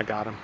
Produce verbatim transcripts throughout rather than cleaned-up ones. I got him.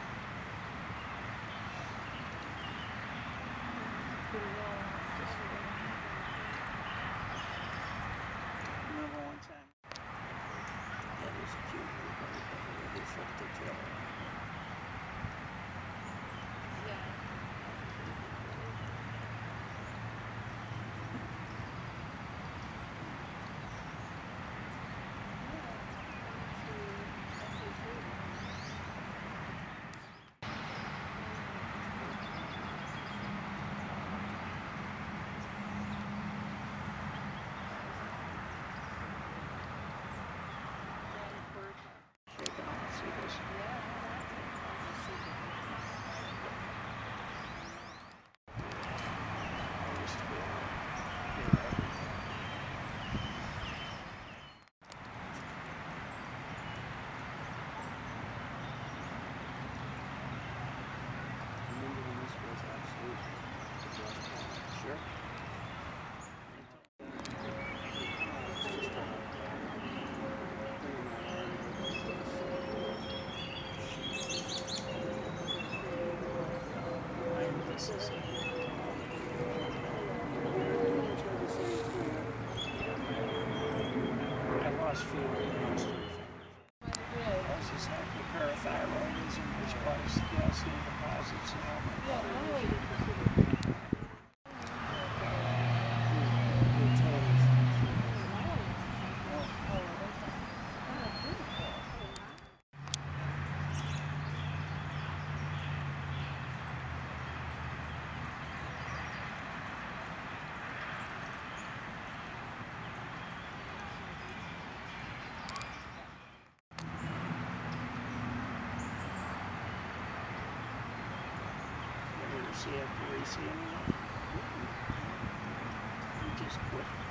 Hyperthyroidism, which causes calcium deposits in all my body. Yeah, you see it, you see it. You just quit.